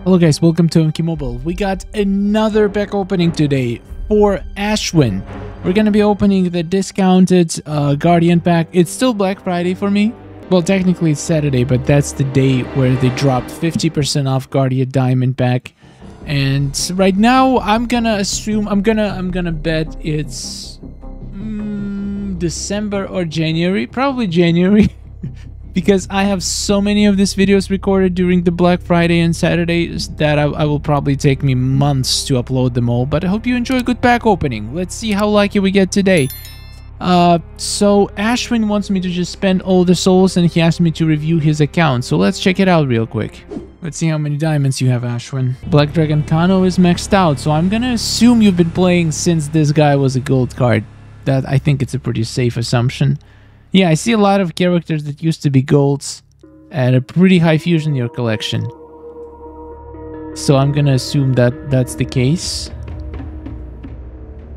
Hello guys, welcome to MK Mobile. We got another pack opening today for Ashwin. We're gonna be opening the discounted Guardian pack. It's still Black Friday for me. Well, technically it's Saturday, but that's the day where they dropped 50% off Guardian Diamond Pack. And right now, I'm gonna assume, I'm gonna bet it's December or January, probably January. Because I have so many of these videos recorded during the Black Friday and Saturdays that I will probably take me months to upload them all. But I hope you enjoy a good pack opening. Let's see how lucky we get today. So Ashwin wants me to just spend all the souls and he asked me to review his account. So let's check it out real quick. Let's see how many diamonds you have, Ashwin. Black Dragon Kano is maxed out. So I'm gonna assume you've been playing since this guy was a gold card. That I think it's a pretty safe assumption. Yeah, I see a lot of characters that used to be golds at a pretty high fusion in your collection. So I'm gonna assume that that's the case.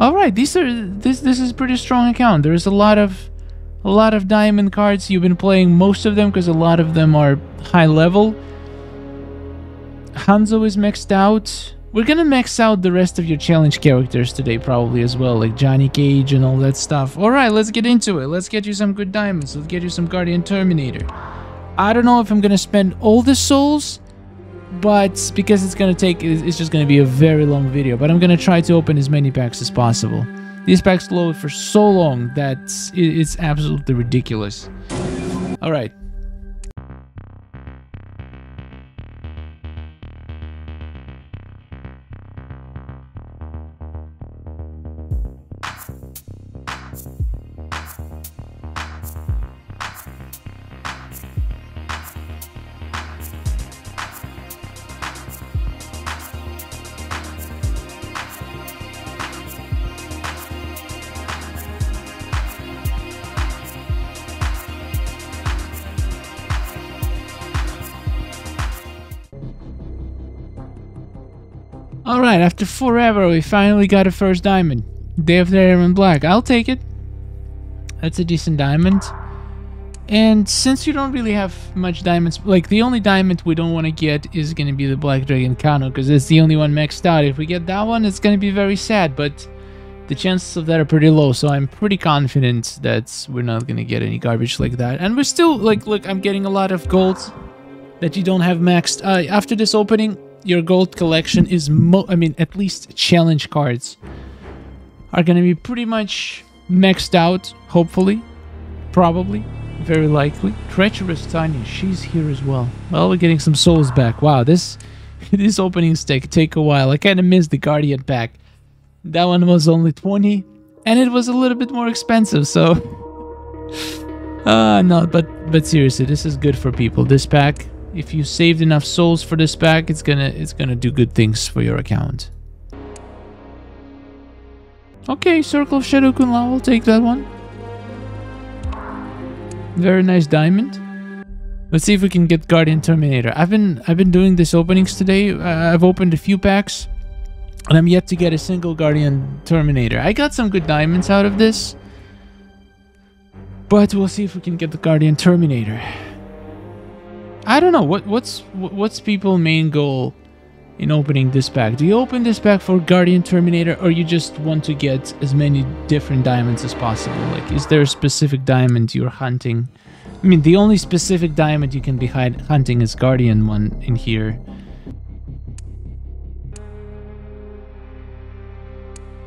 All right, this is a pretty strong account. There is a lot of diamond cards. You've been playing most of them because a lot of them are high level. Hanzo is maxed out. We're gonna max out the rest of your challenge characters today probably as well, like Johnny Cage and all that stuff. Alright, let's get into it. Let's get you some good diamonds. Let's get you some Guardian Terminator. I don't know if I'm gonna spend all the souls, but because it's just gonna be a very long video, but I'm gonna try to open as many packs as possible. These packs load for so long that it's absolutely ridiculous. Alright. Alright, after forever, we finally got a first diamond. Day of the Iron Black. I'll take it. That's a decent diamond. And since you don't really have much diamonds, like the only diamond we don't want to get is going to be the Black Dragon Kano, because it's the only one maxed out. If we get that one, it's going to be very sad, but the chances of that are pretty low, so I'm pretty confident that we're not going to get any garbage like that. And we're still, like, look, I'm getting a lot of golds that you don't have maxed. After this opening, your gold collection is, at least challenge cards are going to be pretty much maxed out, hopefully, probably, very likely. Treacherous Tiny, she's here as well. Well, we're getting some souls back. Wow, this openings take a while. I kind of missed the Guardian pack. That one was only 20, and it was a little bit more expensive, so... no, but seriously, this is good for people. This pack... If you saved enough souls for this pack, it's gonna do good things for your account. Okay, Circle of Shadow Kunla, we'll take that one. Very nice diamond. Let's see if we can get Guardian Terminator. I've been doing these openings today. I've opened a few packs, and I'm yet to get a single Guardian Terminator. I got some good diamonds out of this, but we'll see if we can get the Guardian Terminator. I don't know what's people's main goal in opening this pack. Do you open this pack for Guardian Terminator, or you just want to get as many different diamonds as possible? Like, is there a specific diamond you're hunting? I mean, the only specific diamond you can be hunting is Guardian one in here.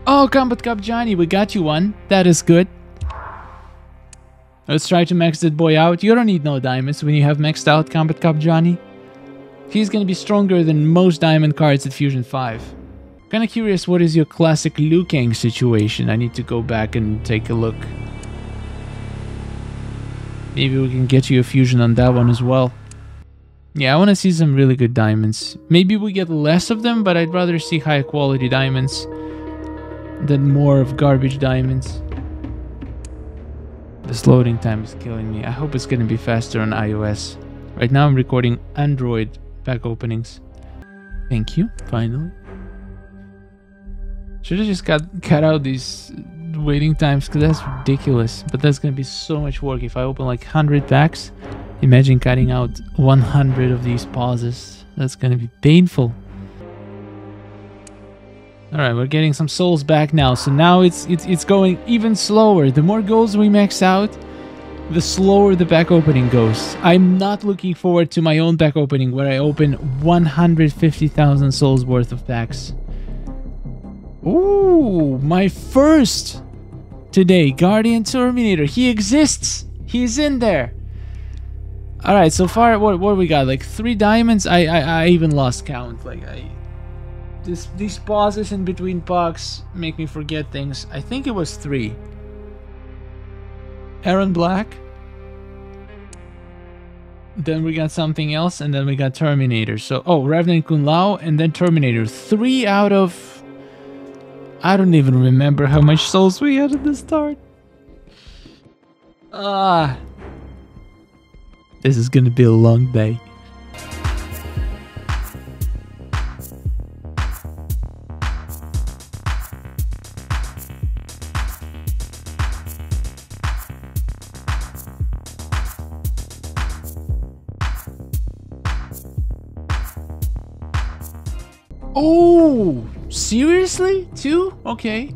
Oh, Combat Cop Johnny, we got you one. That is good. Let's try to max that boy out. You don't need no diamonds when you have maxed out Combat Cop Johnny. He's gonna be stronger than most diamond cards at Fusion 5. Kinda curious, what is your classic Liu Kang situation? I need to go back and take a look. Maybe we can get you a fusion on that one as well. Yeah, I wanna see some really good diamonds. Maybe we get less of them, but I'd rather see high quality diamonds than more of garbage diamonds. This loading time is killing me. I hope it's gonna be faster on iOS. Right now I'm recording Android pack openings. Thank you, finally. Should have just cut out these waiting times, because that's ridiculous. But that's gonna be so much work. If I open like 100 packs, imagine cutting out 100 of these pauses. That's going to be painful. Alright, we're getting some souls back now. So now it's going even slower. The more goals we max out, the slower the back opening goes. I'm not looking forward to my own back opening where I open 150,000 souls worth of packs. Ooh, my first today, Guardian Terminator. He exists. He's in there. Alright, so far, what we got? Like 3 diamonds? I even lost count. Like these pauses in between pucks make me forget things. I think it was 3. Aaron Black. Then we got something else, and then we got Terminator. So, oh, Revenant Kunla, and then Terminator. 3 out of... I don't even remember how much souls we had at the start. Ah... This is gonna be a long day. Oh, seriously? 2? Okay.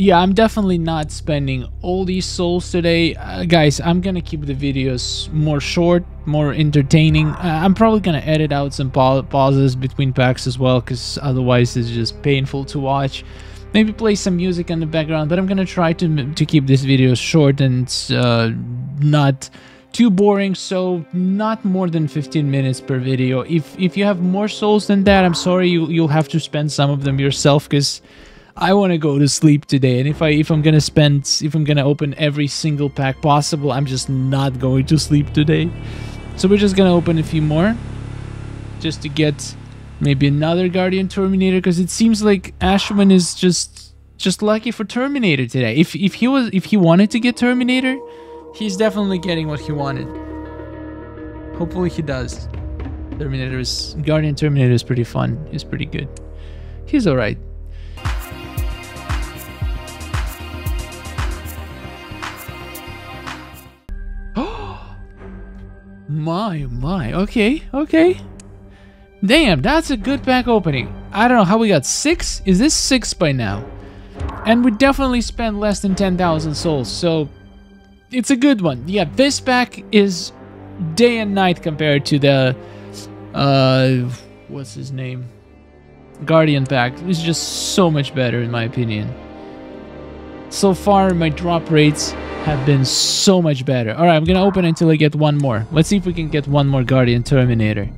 Yeah, I'm definitely not spending all these souls today. Guys, I'm gonna keep the videos more short, more entertaining. I'm probably gonna edit out some pauses between packs as well, because otherwise it's just painful to watch. Maybe play some music in the background, but I'm gonna try to keep this video short and not too boring, so not more than 15 minutes per video. If you have more souls than that, I'm sorry, you'll have to spend some of them yourself, because... I want to go to sleep today, and if I'm gonna open every single pack possible, I'm just not going to sleep today. So we're just gonna open a few more, just to get maybe another Guardian Terminator, because it seems like Ashwin is just lucky for Terminator today. If he wanted to get Terminator, he's definitely getting what he wanted. Hopefully he does. Guardian Terminator is pretty fun. He's pretty good. He's alright. My, okay. Damn, that's a good pack opening. I don't know how we got 6. Is this 6 by now? And we definitely spent less than 10,000 souls, so it's a good one. Yeah, this pack is day and night compared to the, what's his name? Guardian pack. It's just so much better in my opinion. So far, my drop rates have been so much better. All right, I'm gonna open until I get one more. Let's see if we can get one more Guardian Terminator.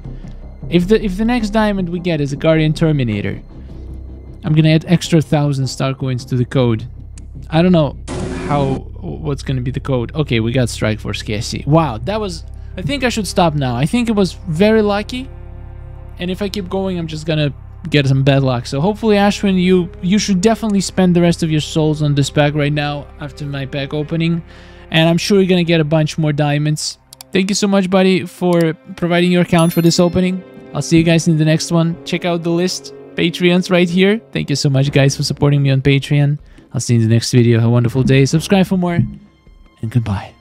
If the next diamond we get is a Guardian Terminator, I'm gonna add extra 1,000 star coins to the code. I don't know what's gonna be the code. Okay, we got Strikeforce Cassie. Wow, that was... I think I should stop now. I think it was very lucky, and if I keep going, I'm just gonna get some bad luck. So hopefully, Ashwin, you should definitely spend the rest of your souls on this pack right now after my pack opening, and I'm sure you're gonna get a bunch more diamonds. Thank you so much, buddy, for providing your account for this opening. I'll see you guys in the next one. Check out the list, Patreons right here. Thank you so much, guys, for supporting me on Patreon. I'll see you in the next video. Have a wonderful day. Subscribe for more, and goodbye.